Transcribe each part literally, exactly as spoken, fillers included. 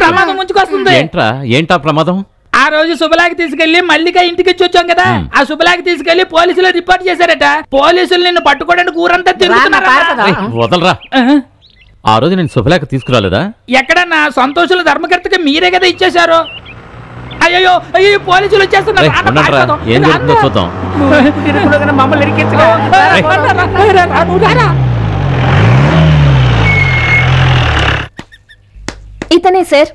ప్రమాదం ముంచుకొస్తుంది. ఏంట్రా ఏంటా ప్రమాదం? ఆ రోజు శుభలాకి తీసుకెళ్లి మల్లిక ఇంటికి వచ్చాం కదా, ఆ శుభలాకి తీసుకెళ్లి పోలీసులు రిపోర్ట్ చేశారట. పోలీసులు నిన్ను పట్టుకోవడానికి ఊరంతా వదలరా. ఆ రోజు నేను శుభలేఖ తీసుకురాలేదా? ఎక్కడన్నా సంతోషుల ధర్మకర్తకి మీరే కదా ఇచ్చేశారు. అయ్యో అయ్యో పోలీసులు వచ్చేస్తున్నారు. ఇతనే సార్.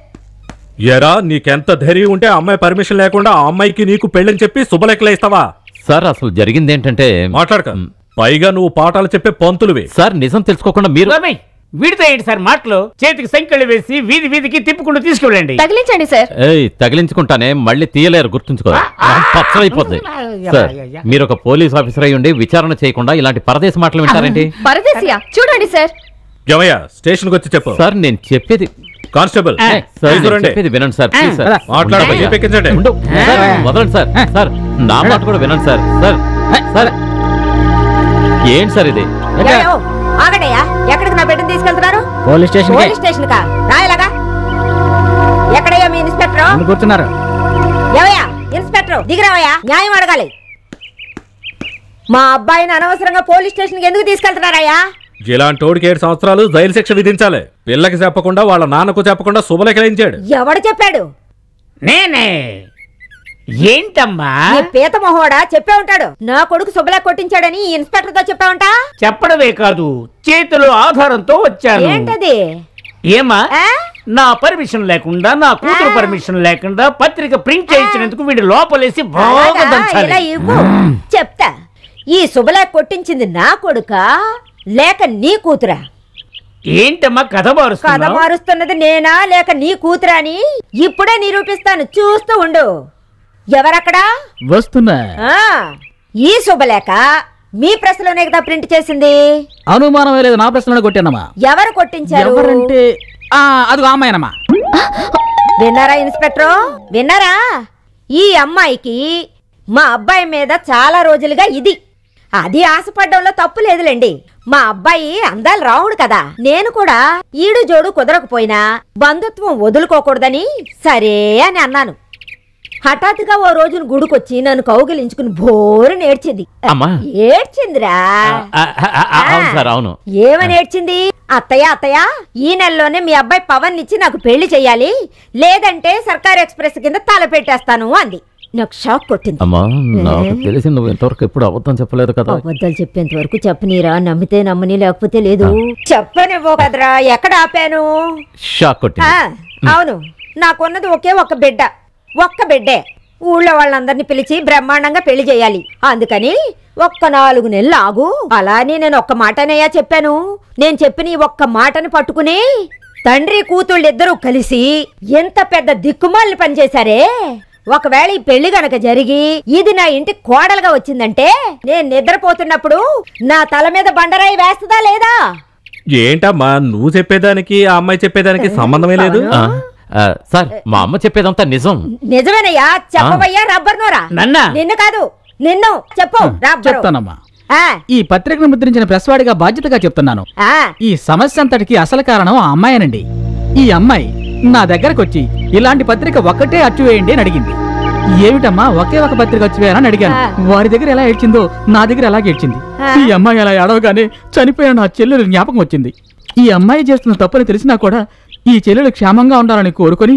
ఎరా నీకెంత ధైర్యం ఉంటే అమ్మాయి పర్మిషన్ లేకుండా ఆ అమ్మాయికి నీకు పెళ్ళని చెప్పి శుభలేఖలే ఇస్తావా? సార్ అసలు జరిగింది ఏంటంటే మాట్లాడక, పైగా నువ్వు పాఠాలు చెప్పే పంతులువి. సార్ నిజం తెలుసుకోకుండా మీరు వీడితో ఏంటి సార్ మాటలు? చేతికి సంఖ్యలు వేసి వీధి వీధికి తిప్పుకుంటూ తీసుకెళ్ళండి. తగిలించండి సార్. తగిలించుకుంటానే మళ్ళీ తీయలేరు, గుర్తుంచుకోవద్దు. మీరు ఒక పోలీస్ ఆఫీసర్ అయ్యి ఉండి విచారణ చేయకుండా ఇలాంటి పరదేశ మాటలు వింటారేంటి? పరదేశియా చూడండి సార్. జమయ్య స్టేషన్కి వచ్చి చెప్పు సార్. నేను చెప్పేది కానిస్టేబుల్ చెప్పేది వినండి సార్. వదలండి సార్. సార్ నా మాట కూడా వినండి సార్. సార్ సార్ ఏంటి సార్ ఇది? ఆగడయ్యా, ఎక్కడికి నా బిడ్డను తీసుకెళ్తున్నారు? Police station. పోలీస్ స్టేషన్ కా రాయలాగా? ఎక్కడయ్యా మీ ఇన్స్పెక్టర్? అనుకుంటున్నారు ఏవయ్యా ఇన్స్పెక్టర్ దిగిరావయ్యా, న్యాయం అడగాలి. మా అబ్బాయిని అనవసరంగా పోలీస్ స్టేషన్కి ఎందుకు తీసుకెళ్తున్నారయ్యా? ఇలాంటి వాడికి ఏడు సంవత్సరాలు జైలు శిక్ష విధించాలి. పిల్లకి చెప్పకుండా వాళ్ళ నాన్నకు చెప్పకుండా శుభలేఖలించాడు. ఎవడు చెప్పాడు? నేనే. ఏంటమ్మా పీత మొహోడా చెప్పే ఉంటాడు నా కొడుకు శుభలా కొట్టించాడని ఈ ఇన్స్పెక్టర్ తో చెప్పా ఉంటా? చెప్పడమే కాదు, చేతిలో ఆధారంతో వచ్చాను. ఏంటది? ఏమా నా పర్మిషన్ లేకుండా, నా కూతురు పర్మిషన్ లేకుండా పత్రిక ప్రింట్ చేయించినందుకు వీడి లోపలేసి బాగా దంచాలి. చెప్తా, ఈ శుభలా కొట్టించింది నా కొడుకా లేక నీ కూతురా? ఏంటమ్మా కథ మారుస్తున్నా? కథ మారుస్తున్నది నేనా లేక నీ కూతురా అని ఇప్పుడే నిరూపిస్తాను, చూస్తూ ఉండు. ఎవరక్కడా వస్తున్నా? ఈ శుభలేఖ మీ ప్రశ్నలోనే కదా ప్రింట్ చేసింది. అనుమానమే లేదు, నా ప్రశ్నలోనే కొట్టానమ్మా. ఎవరు కొట్టించారు? ఎవరంటే అది అమ్మాయినమ్మా. విన్నారా ఇన్స్పెక్టర్, విన్నారా? ఈ అమ్మాయికి మా అబ్బాయి మీద చాలా రోజులుగా ఇది అది ఆశపడడంలో తప్పు లేదులేండి. మా అబ్బాయి అందాలు రావుడు కదా, నేను కూడా ఈడు జోడు కుదరకపోయినా బంధుత్వం వదులుకోకూడదని సరే అని అన్నాను. హఠాత్తుగా ఓ రోజును గుడికొచ్చి నన్ను కౌగిలించుకుని బోరు నేర్చింది. ఏడ్చిందిరా. ఏమని ఏడ్చింది? అత్తయ్య అత్తయ్య ఈ నెలలోనే మీ అబ్బాయి పవన్ ఇచ్చి నాకు పెళ్లి చెయ్యాలి, లేదంటే సర్కార్ ఎక్స్ప్రెస్ కింద తల పెట్టేస్తాను అంది. నాకు షాక్ కొట్టింది. అబద్ధాలు చెప్పేంత వరకు చెప్పనీరా, నమ్మితే నమ్మని లేకపోతే లేదు. చెప్పనివ్వో కదరా, ఎక్కడ ఆపాను? అవును, నాకున్నది ఒకే ఒక బిడ్డ, ఒక్క బిడ్డే. ఊళ్ళో వాళ్ళందరినీ పిలిచి బ్రహ్మాండంగా పెళ్లి చేయాలి, అందుకని ఒక్క నాలుగు నెలలు ఆగు అలానే నేను ఒక్క మాటనయ్యా చెప్పాను. నేను చెప్పిన ఈ ఒక్క మాటను పట్టుకుని తండ్రి కూతుళ్ళిద్దరూ కలిసి ఎంత పెద్ద దిక్కుమాలిన పనిచేశారే. ఒకవేళ ఈ పెళ్లి గనక జరిగి ఇది నా ఇంటి కోడలుగా వచ్చిందంటే నేను నిద్రపోతున్నప్పుడు నా తల మీద బండరాయి వేస్తుందా లేదా? ఏంటమ్మా నువ్వు చెప్పేదానికి ఆ అమ్మాయి చెప్పేదానికి సంబంధమే లేదు. సార్ మా అమ్మ చెప్పేదంతా నిజం. నిజమేనయ్యా, చెప్పవయ్యా. రబ్బర్ నోరా నిన్ను కాదు, నిన్ను చెప్పు. చెప్తానమ్మా, ఈ పత్రికను ముద్రించిన ప్రెస్వాడిగా బాధ్యతగా చెప్తున్నాను. ఈ సమస్య అంతటికి అసలు కారణం ఆ అమ్మాయేనండి. ఈ అమ్మాయి నా దగ్గరకు వచ్చి ఇలాంటి పత్రిక ఒక్కటే అచ్చు వేయండి అని అడిగింది. ఏమిటమ్మా ఒకే ఒక పత్రిక అచ్చు వేయాలని అడిగాను. వారి దగ్గర ఎలా ఏడ్చిందో నా దగ్గర అలాగే ఏడ్చింది. ఈ అమ్మాయి అలా ఏడవగానే చనిపోయిన నా చెల్లెలు జ్ఞాపకం వచ్చింది. ఈ అమ్మాయి చేస్తున్న తప్పుని తెలిసినా కూడా ఈ చెల్లెలు క్షేమంగా ఉండాలని కోరుకుని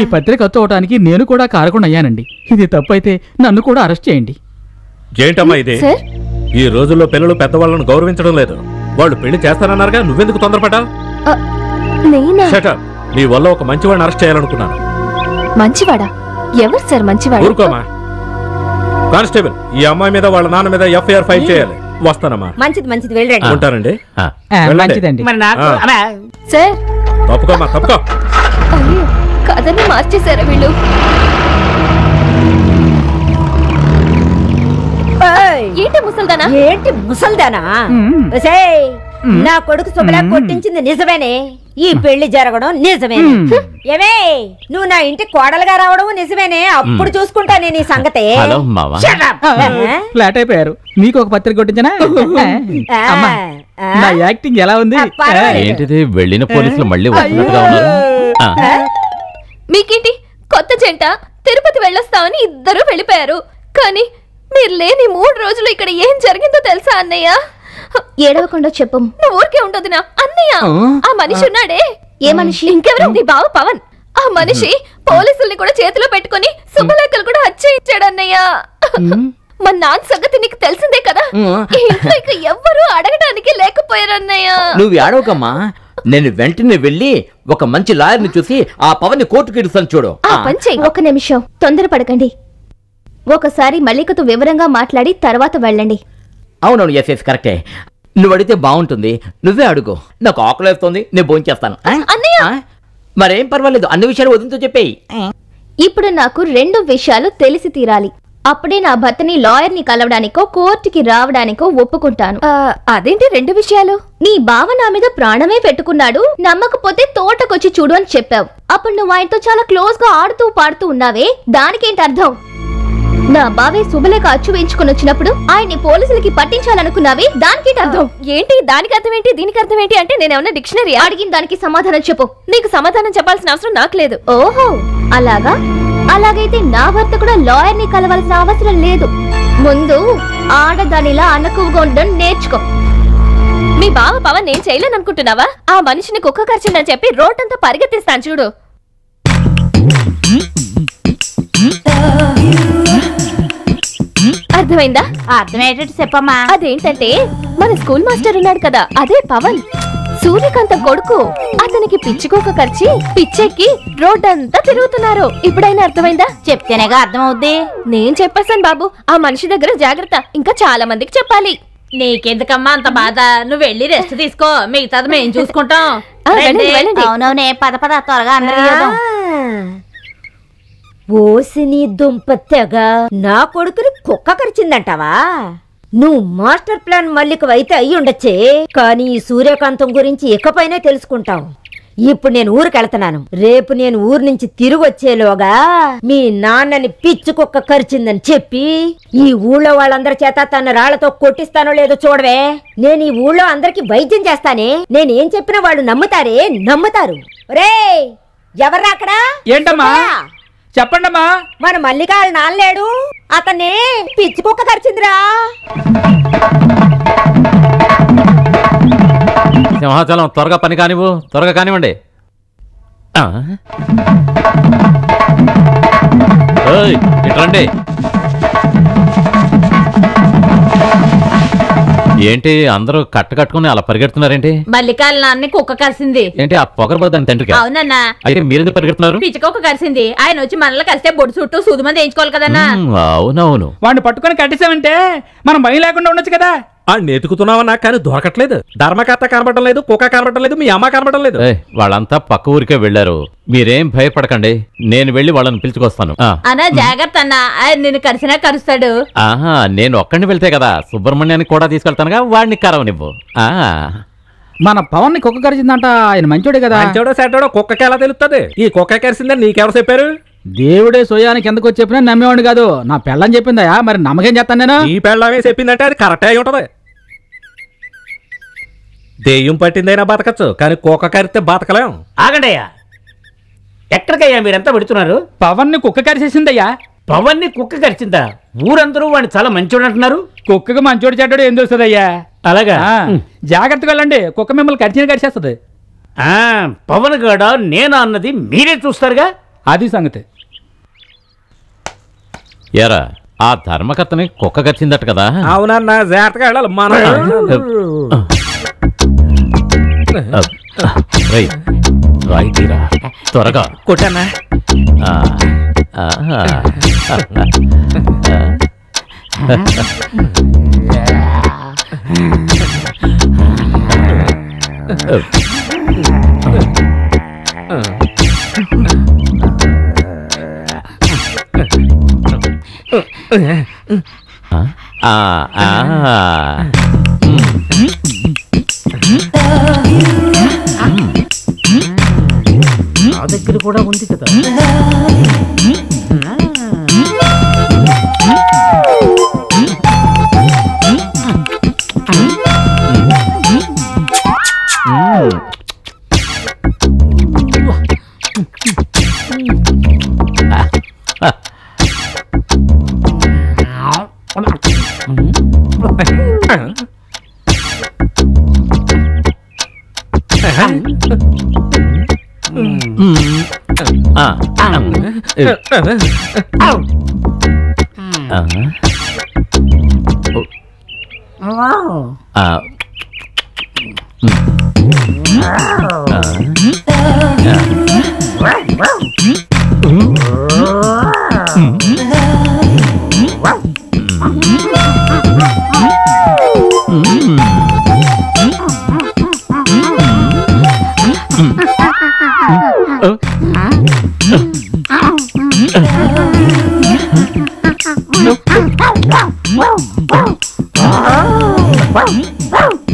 ఈ పత్రిక అచ్చవటానికి నేను కూడా కారకుండా అయ్యానండి. ఇది తప్పైతే నన్ను కూడా అరెస్ట్ చేయండి. ఏంటమ్మా ఇది? ఈ రోజుల్లో పిల్లలు పెద్దవాళ్ళను గౌరవించడం లేదు. వాళ్ళు పెళ్లి చేస్తానన్నారుగా, నువ్వెందుకు తొందరపడ్డావు? నీ వల్ల ఒక మంచివాడిని అరెస్ట్ చేయాలనుకున్నాను. మంచివాడా? ఎవరు సార్ మంచివాడు? ఊరుకోమా కానిస్టేబుల్, ఈ అమ్మాయి మీద వాళ్ళ నాన్న మీద ఎఫ్ఐఆర్ ఫైల్ చేయాలి. వస్తానమ్మా. మంచిది మంచిది, వెళ్ళండి. ఉంటారండి. సార్ తప్పుకోమా, తప్పుకో. కథని మార్చేశారా వీళ్ళు? ఏంటి ముసల్దానా? ఏంటి ముసల్దానా? నా కొడుకు శుభలా కొట్టించింది నిజమేనే, ఈ పెళ్లి జరగడం నిజమే. ఏమే నువ్వు నా ఇంటి కోడలుగా రావడం నిజమేనే, అప్పుడు చూసుకుంటా నేను ఈ సంగతే. ఫ్లాట్ అయిపోయారు. మీకు ఒక పత్రిక కొట్టించనా? నా యాక్టింగ్ ఎలా ఉంది? ఏంటిది వెళ్ళిన పోలీసులు మళ్ళీ వస్తున్నట్టుగా ఉన్నారు. మీకేంటి కొత్త జంట తిరుపతి వెళ్ళొస్తామని ఇద్దరు వెళ్ళిపోయారు, కానీ మీరు లేని మూడు రోజులు ఇక్కడ ఏం జరిగిందో తెలుసా అన్నయ్య? ఏడవకుండా చెప్పు, నువ్వు ఊరికే ఉండదు నా అన్నయ్య. ఆ మనిషి ఉన్నాడే. ఏ మనిషి? ఇంకెవరు? నీ బావ పవన్. ఆ మనిషి పోలీసుల్ని కూడా చేతిలో పెట్టుకుని శుభలేఖలు కూడా హత్యించాడు అన్నయ్య. మా నాన్న సంగతి నీకు తెలిసిందే కదా, ఇంకా ఎవ్వరూ అడగడానికి లేకపోయారు అన్నయ్య. నువ్వు ఆడవకమ్మా, నేను వెంటనే వెళ్ళి ఒక మంచి లాయర్ ని చూసి ఆ పవన్ ని కోర్టుకి ఇస్తాను చూడు. ఒక నిమిషం, తొందరపడకండి. ఒకసారి మల్లికతో వివరంగా మాట్లాడి తర్వాత వెళ్ళండి. అవునవును, ఎస్ ఎస్ కరెక్టే. నువ్వు అడిగితే బాగుంటుంది, నువ్వే అడుగు. నాకు ఆకలి వేస్తుంది, నేను భోజనం చేస్తాను. మరేం పర్వాలేదు, అన్ని విషయాలు వదిలితో చెప్పేయి. ఇప్పుడు నాకు రెండు విషయాలు తెలిసి తీరాలి, అప్పుడే నా భర్తని లాయర్ని కలవడానికో కోర్టుకి రావడానికో ఒప్పుకుంటాను. అదేంటి రెండు విషయాలు? నీ బావ నా మీద ప్రాణమే పెట్టుకున్నాడు, నమ్మకపోతే తోటకొచ్చి చూడు అని చెప్పావు. అప్పుడు నువ్వు ఆయనతో చాలా క్లోజ్ గా ఆడుతూ పాడుతూ ఉన్నావే, దానికేంటి అర్థం? నా బావే శుభలేఖ అచ్చు వేయించుకుని వచ్చినప్పుడు ఆయన్ని పోలీసులకి పట్టించాలనుకున్నావే, దానికేంటి అర్థం? ఏంటి దానికి అర్థం ఏంటి దీనికి అర్థం ఏంటి అంటే నేనేమన్నా డిక్షనరీ? అడిగిన దానికి సమాధానం చెప్పు. నీకు సమాధానం చెప్పాల్సిన అవసరం నాకు లేదు. ఓహో అలాగా, అలాగైతే నా భర్త కూడా లాయర్ ని కలవాల్సిన అవసరం లేదు. ముందు ఆడదానిలా అనకువగా ఉండడం నేర్చుకో. మీ బావ పవన్ నేను చేయలేను అనుకుంటున్నావా? ఆ మనిషిని కుక్క కరిచిందని చెప్పి రోడ్డంతా పరిగెత్తిస్తాను చూడు. అర్థమైందా? అర్థమయ్యేటట్టు చెప్పమ్మా. అదేంటంటే మన స్కూల్ మాస్టర్ ఉన్నాడు కదా, అదే పవన్, సూర్యకాంత కొడుకు. అతనికి పిచ్చికోక కరిచి పిచ్చెక్కి రోడ్ అంతా తిరుగుతున్నారు. ఇప్పుడైనా అర్థమైందా? చెప్తేనేగా అర్థమవుద్ది. నేను చెప్పేశాను బాబు, ఆ మనిషి దగ్గర జాగ్రత్త, ఇంకా చాలా మందికి చెప్పాలి. నీకెందుకమ్మా అంత బాధ, నువ్వు వెళ్ళి రెస్ట్ తీసుకో, మిగతాది మేము చూసుకుంటాం. అవునవునే, పద పద త్వరగా. ఓసిని దుంపత్తగా, నా కొడుకుని కుక్క కరిచిందంటావా? నువ్వు మాస్టర్ ప్లాన్ మల్లిక అయితే అయి ఉండొచ్చే, కానీ ఈ సూర్యకాంతం గురించి ఇకపైనే తెలుసుకుంటావు. ఇప్పుడు నేను ఊరికెళ్తున్నాను, రేపు నేను ఊరు నుంచి తిరిగి వచ్చేలోగా మీ నాన్నని పిచ్చి కుక్క కరిచిందని చెప్పి ఈ ఊళ్ళో వాళ్ళందరి చేత తన రాళ్లతో కొట్టిస్తానో లేదో చూడవే. నేను ఈ ఊళ్ళో అందరికి వైద్యం చేస్తానే, నేనేం చెప్పినా వాళ్ళు నమ్ముతారే, నమ్ముతారు. రే ఎవరా అక్కడ? ఏంటమ్మా? చెప్పండమ్మా. మన మల్లిక వాళ్ళ నాన్నలేడు, అతనే పిచ్చి కుక్క కరిచిందిరా. సింహాచలం త్వరగా పని కానివ్వు, త్వరగా కానివ్వండి. ఎట్లండి? ఏంటి అందరూ కట్ట కట్టుకుని అలా పరిగెడుతున్నారేంటి? మల్లికాల నాన్న కుక్క కరిసింది. ఏంటి ఆ పొగరబోదాని తండ్రికి? అవునన్నా. అయితే మీరెందుకు పరిగెడుతున్నారు? పిచ్చికొక్క కరిసింది, ఆయన వచ్చి మనల్ని కలిస్తే బొడి చుట్టూ సూది మంది వేయించుకోవాలి కదన్నా. అవునవును, వాడిని పట్టుకుని కట్టేసామంటే మనం భయం లేకుండా ఉండొచ్చు కదా. ఆ నెతుకుతున్నావన్నా కానీ దొరకట్లేదు. ధర్మకర్త కనబడటం లేదు, కుక్క కనబడటం లేదు, మీ అమ్మ కనబడటం లేదు. వాళ్ళంతా పక్క ఊరికే వెళ్లారు, మీరేం భయపడకండి, నేను వెళ్ళి వాళ్ళని పిలుచుకొస్తాను. అన్నా జాగ్రత్త అన్నా, నేను కరిసినా కరుస్తాడు. ఆహా, నేను ఒక్కడిని వెళ్తే కదా, సుబ్రహ్మణ్యానికి కూడా తీసుకెళ్తానుగా, వాడిని కరవనివ్వు. ఆ మన పవన్ ని కుక్క కరిచిందంట, ఆయన మంచోడే కదా. మంచోడో సెటోడో కుక్కకి ఎలా తెలుస్తుంది? ఈ కుక్క కరిసిందని నీకెవరు చెప్పారు? దేవుడే సోయానికి ఎందుకు వచ్చి చెప్పినా నమ్మేవాడు కాదు, నా పెళ్ళని చెప్పిందా, మరి నమ్మకం చేస్తాను నేను. ఈ పెళ్ళమే చెప్పిందంటే అది కరెక్ట్ అయి ఉంటది. దెయ్యం పట్టిందైనా బతకచ్చు, కానీ కుక్క కరిస్తే బతకలేం. ఆగండియ్యా, ఎక్కడికయ్యా మీరంతా పెడుతున్నారు? పవన్ ని కుక్క కరిచేసిందయ్యా. పవన్ ని కుక్క కరిచిందా? ఊరందరూ వాడిని చాలా మంచోడు అంటున్నారు. కుక్కకు మంచోడు చెడ్డాడు ఏం తెలుస్తుందయ్యా? అలాగా, జాగ్రత్తగా వెళ్ళండి, కుక్క మిమ్మల్ని కరిచిన కరిచేస్తుంది. పవన్ గడ నేను అన్నది మీరే చూస్తారుగా, అది సంగతి. ఎరా ఆ ధర్మకర్తని కుక్క కరిచిందట కదా? అవునన్నా, జాగ్రత్తగా వెళ్ళాలి మనం. రాయితీరా త్వరగా కొట్టనా. నా దగ్గర కూడా ఉంది కదా. Wow!